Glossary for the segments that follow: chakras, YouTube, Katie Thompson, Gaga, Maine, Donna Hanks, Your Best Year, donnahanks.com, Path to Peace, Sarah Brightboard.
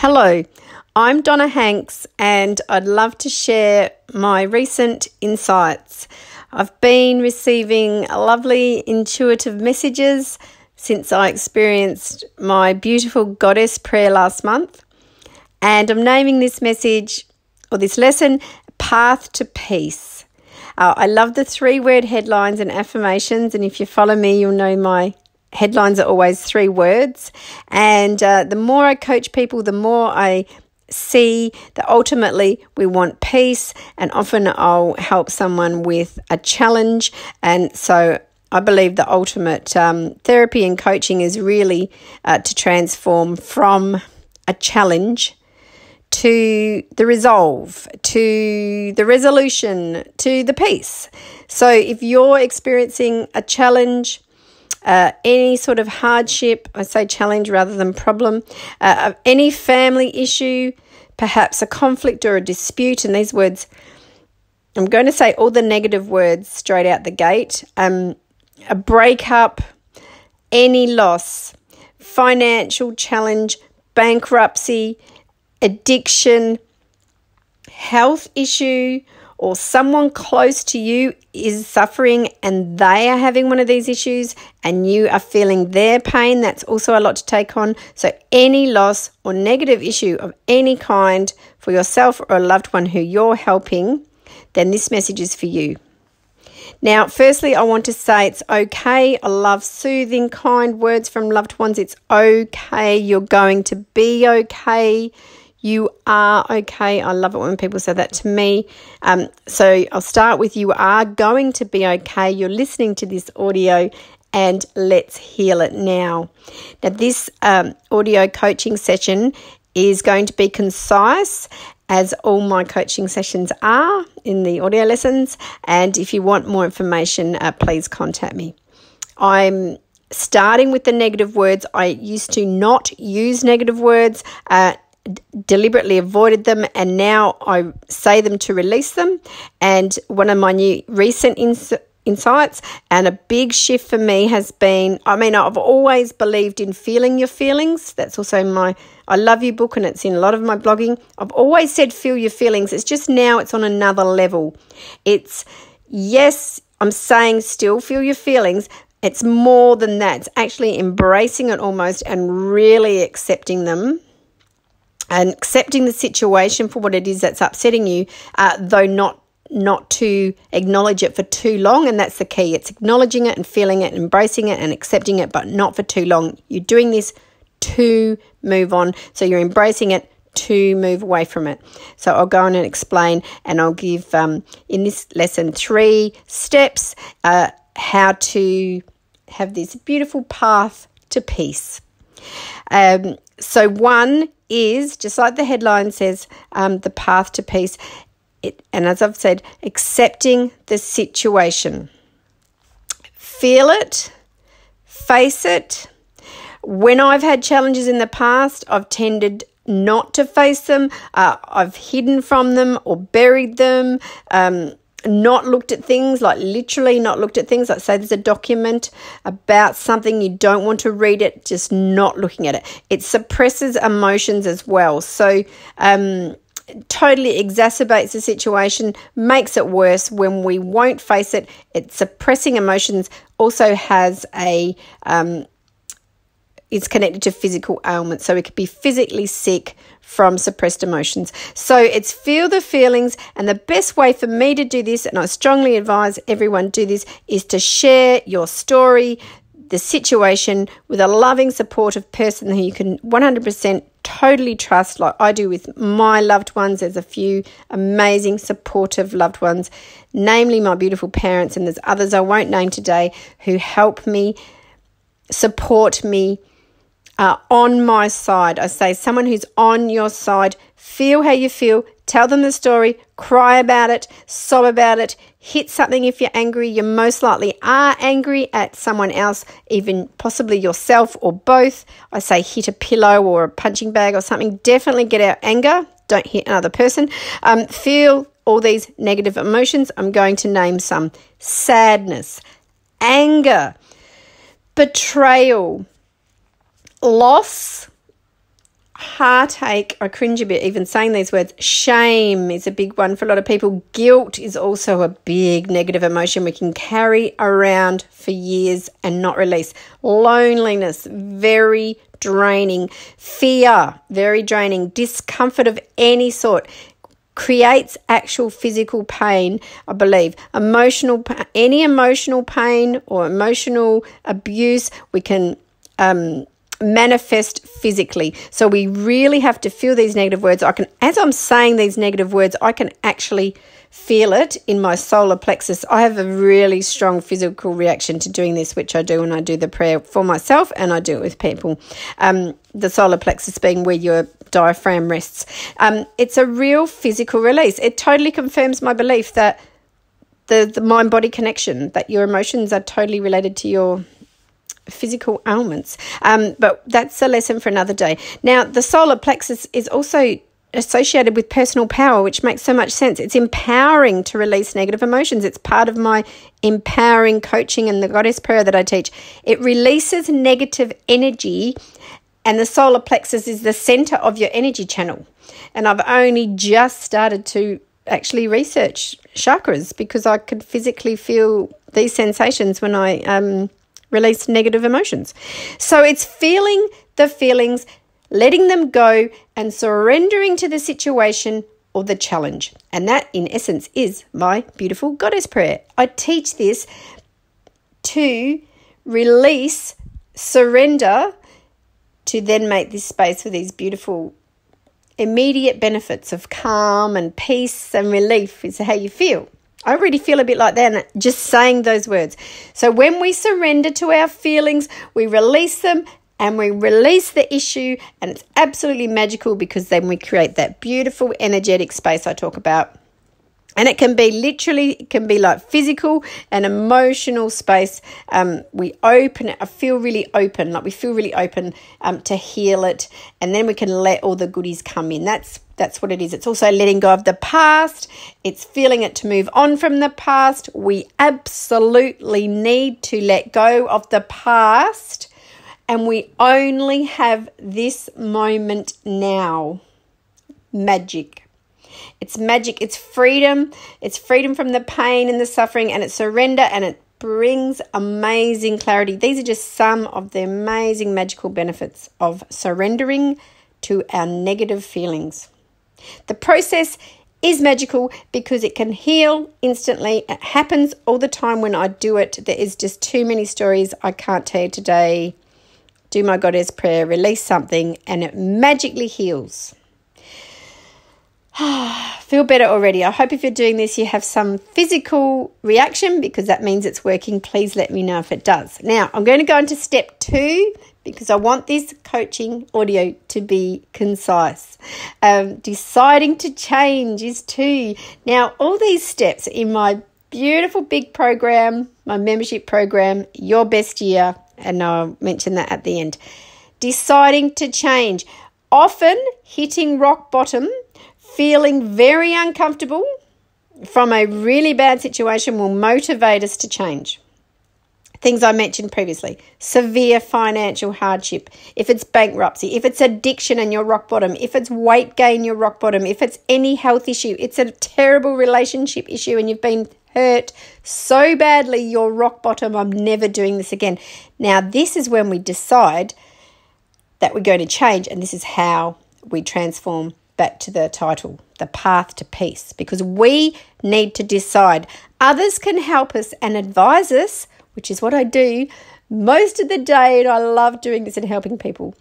Hello, I'm Donna Hanks and I'd love to share my recent insights. I've been receiving lovely intuitive messages since I experienced my beautiful goddess prayer last month, and I'm naming this message or this lesson Path to Peace. I love the 3-word headlines and affirmations, and if you follow me you'll know my headlines are always 3 words, and the more I coach people, the more I see that ultimately we want peace, and often I'll help someone with a challenge. And so I believe the ultimate therapy and coaching is really to transform from a challenge to the resolve, to the resolution, to the peace. So if you're experiencing a challenge, any sort of hardship, I say challenge rather than problem, any family issue, perhaps a conflict or a dispute, and these words, I'm going to say all the negative words straight out the gate, a breakup, any loss, financial challenge, bankruptcy, addiction, health issue, or someone close to you is suffering and they are having one of these issues and you are feeling their pain, that's also a lot to take on. So any loss or negative issue of any kind for yourself or a loved one who you're helping, then this message is for you. Now, firstly, I want to say it's okay. I love soothing, kind words from loved ones. It's okay. You're going to be okay. You are okay. I love it when people say that to me. So I'll start with you are going to be okay. You're listening to this audio and let's heal it now. Now, this audio coaching session is going to be concise, as all my coaching sessions are in the audio lessons. And if you want more information, please contact me. I'm starting with the negative words. I used to not use negative words, deliberately avoided them, and now I say them to release them. And one of my new recent insights and a big shift for me has been, I've always believed in feeling your feelings. That's also my I Love You book, and it's in a lot of my blogging. I've always said feel your feelings. It's just now it's on another level. It's, yes, I'm saying still feel your feelings. It's more than that. It's actually embracing it almost and really accepting them, and accepting the situation for what it is that's upsetting you, though not to acknowledge it for too long. And that's the key. It's acknowledging it and feeling it, embracing it and accepting it, but not for too long. You're doing this to move on. So you're embracing it to move away from it. So I'll go on and explain, and I'll give in this lesson 3 steps how to have this beautiful path to peace. So one is, just like the headline says, the path to peace, and as I've said, accepting the situation. Feel it, face it. When I've had challenges in the past, I've tended not to face them. I've hidden from them or buried them, not looked at things, like literally not looked at things. Like, say there's a document about something, you don't want to read it, just not looking at it. It suppresses emotions as well. So totally exacerbates the situation, makes it worse when we won't face it. It's suppressing emotions, also has a, it's connected to physical ailments. So we could be physically sick from suppressed emotions. So it's feel the feelings, and the best way for me to do this, and I strongly advise everyone do this, is to share your story, the situation, with a loving, supportive person who you can 100% totally trust, like I do with my loved ones. There's a few amazing, supportive loved ones, namely my beautiful parents, and there's others I won't name today, who help me, support me, on my side. I say someone who's on your side. Feel how you feel, tell them the story, cry about it, sob about it, hit something if you're angry. You most likely are angry at someone else, even possibly yourself or both. I say hit a pillow or a punching bag or something. Definitely get out anger. Don't hit another person. Feel all these negative emotions. I'm going to name some. Sadness, anger, betrayal, loss, heartache, I cringe a bit even saying these words. Shame is a big one for a lot of people. Guilt is also a big negative emotion we can carry around for years and not release. Loneliness, very draining. Fear, very draining. Discomfort of any sort creates actual physical pain, I believe. Emotional, any emotional pain or emotional abuse, we can manifest physically. So we really have to feel these negative words. As I'm saying these negative words, I can actually feel it in my solar plexus. I have a really strong physical reaction to doing this, which I do when I do the prayer for myself and I do it with people. The solar plexus being where your diaphragm rests. It's a real physical release. It totally confirms my belief that the mind-body connection, that your emotions are totally related to your physical ailments. But that's a lesson for another day. Now, the solar plexus is also associated with personal power, which makes so much sense. It's empowering to release negative emotions. It's part of my empowering coaching and the goddess prayer that I teach. It releases negative energy, and the solar plexus is the center of your energy channel. And I've only just started to actually research chakras because I could physically feel these sensations when I release negative emotions. So it's feeling the feelings, letting them go, and surrendering to the situation or the challenge. And that, in essence, is my beautiful goddess prayer. I teach this to release, surrender, to then make this space for these beautiful immediate benefits of calm and peace and relief is how you feel. I really feel a bit like that, just saying those words. So when we surrender to our feelings, we release them and we release the issue, and it's absolutely magical because then we create that beautiful energetic space I talk about. And it can be literally, it can be like physical and emotional space. We open it. I feel really open, like we feel really open to heal it. And then we can let all the goodies come in. That's what it is. It's also letting go of the past. It's feeling it to move on from the past. We absolutely need to let go of the past. And we only have this moment now. Magic. It's magic. It's freedom. It's freedom from the pain and the suffering, and it's surrender, and it brings amazing clarity. These are just some of the amazing magical benefits of surrendering to our negative feelings. The process is magical because it can heal instantly. It happens all the time when I do it. There is just too many stories I can't tell you today. Do my goddess prayer, release something, and it magically heals. Feel better already. I hope if you're doing this, you have some physical reaction because that means it's working. Please let me know if it does. Now, I'm going to go into step 2 because I want this coaching audio to be concise. Deciding to change is 2. Now, all these steps in my beautiful big program, my membership program, Your Best Year, and I'll mention that at the end. Deciding to change. Often hitting rock bottom, feeling very uncomfortable from a really bad situation will motivate us to change. Things I mentioned previously, severe financial hardship, if it's bankruptcy, if it's addiction and you're rock bottom, if it's weight gain, you're rock bottom, if it's any health issue, it's a terrible relationship issue and you've been hurt so badly, you're rock bottom, I'm never doing this again. Now, this is when we decide that we're going to change, and this is how we transform. Back to the title, the path to peace, because we need to decide. Others can help us and advise us, which is what I do most of the day, and I love doing this and helping people.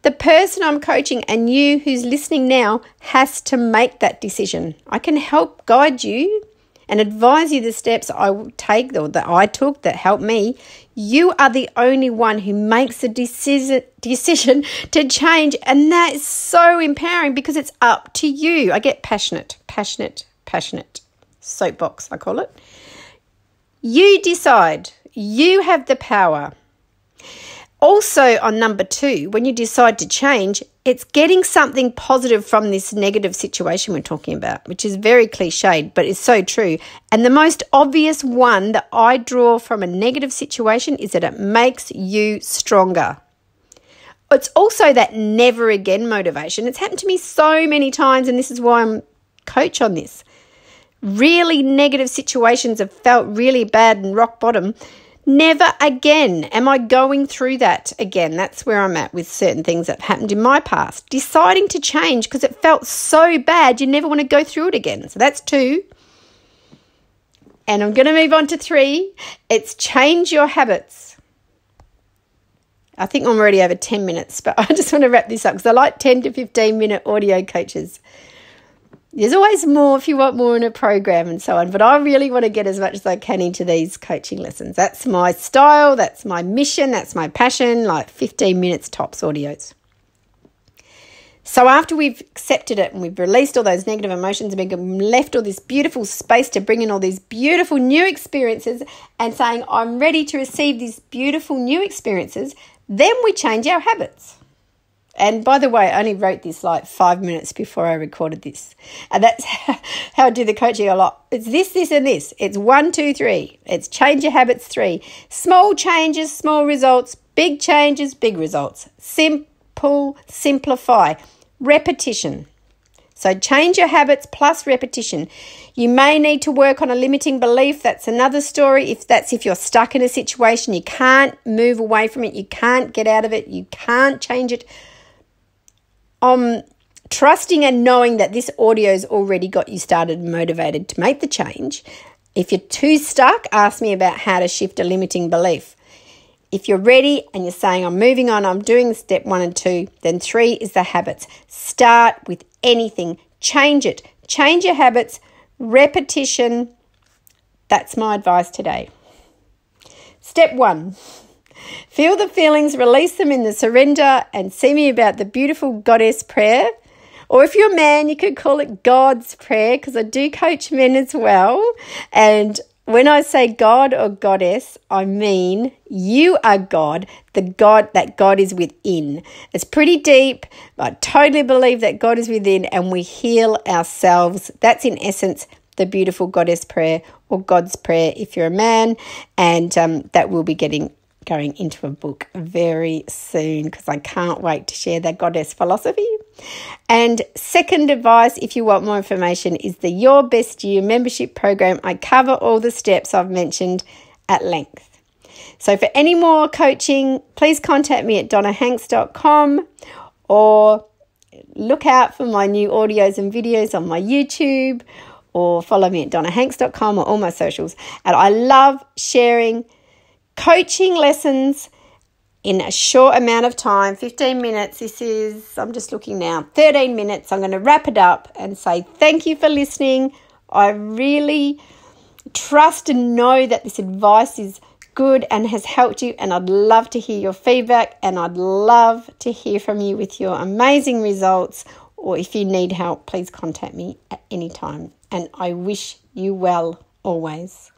The person I'm coaching and you who's listening now has to make that decision. I can help guide you and advise you the steps I take or that I took that helped me. You are the only one who makes the decision to change, and that is so empowering because it's up to you. I get passionate, soapbox I call it. You decide. You have the power. Also on number 2, when you decide to change, it's getting something positive from this negative situation we're talking about, which is very cliched, but it's so true. And the most obvious one that I draw from a negative situation is that it makes you stronger. It's also that never again motivation. It's happened to me so many times, and this is why I'm coach on this. Really negative situations have felt really bad and rock bottom. Never again am I going through that again. That's where I'm at with certain things that have happened in my past. Deciding to change because it felt so bad, you never want to go through it again. So that's 2. And I'm going to move on to 3. It's change your habits. I think I'm already over 10 minutes, but I just want to wrap this up because I like 10 to 15-minute audio coaches. There's always more if you want more in a program and so on, but I really want to get as much as I can into these coaching lessons. That's my style, that's my mission, that's my passion, like 15 minutes tops audios. So after we've accepted it and we've released all those negative emotions and we've left all this beautiful space to bring in all these beautiful new experiences and saying, I'm ready to receive these beautiful new experiences, then we change our habits. And by the way, I only wrote this like 5 minutes before I recorded this. And that's how I do the coaching a lot. It's this, this, and this. It's 1, 2, 3. It's change your habits 3. Small changes, small results. Big changes, big results. Simple, simplify. Repetition. So change your habits plus repetition. You may need to work on a limiting belief. That's another story. If you're stuck in a situation, you can't move away from it. You can't get out of it. You can't change it. Trusting and knowing that this audio's already got you started and motivated to make the change. If you're too stuck, ask me about how to shift a limiting belief. If you're ready and you're saying, I'm moving on, I'm doing step 1 and 2, then 3 is the habits. Start with anything. Change it. Change your habits. Repetition. That's my advice today. Step 1. Feel the feelings, release them in the surrender, and see me about the beautiful goddess prayer. Or if you're a man, you could call it God's prayer, because I do coach men as well. And when I say God or goddess, I mean you are God, the God that God is within. It's pretty deep, but I totally believe that God is within and we heal ourselves. That's in essence the beautiful goddess prayer or God's prayer if you're a man, and that will be going into a book very soon because I can't wait to share that goddess philosophy. And second advice, if you want more information, is the Your Best Year membership program. I cover all the steps I've mentioned at length. So for any more coaching, please contact me at donnahanks.com or look out for my new audios and videos on my YouTube, or follow me at donnahanks.com or all my socials. And I love sharing coaching lessons in a short amount of time, 15 minutes. This is, I'm just looking now, 13 minutes. I'm going to wrap it up and say thank you for listening. I really trust and know that this advice is good and has helped you, and I'd love to hear your feedback, and I'd love to hear from you with your amazing results. Or if you need help, please contact me at any time. And I wish you well always.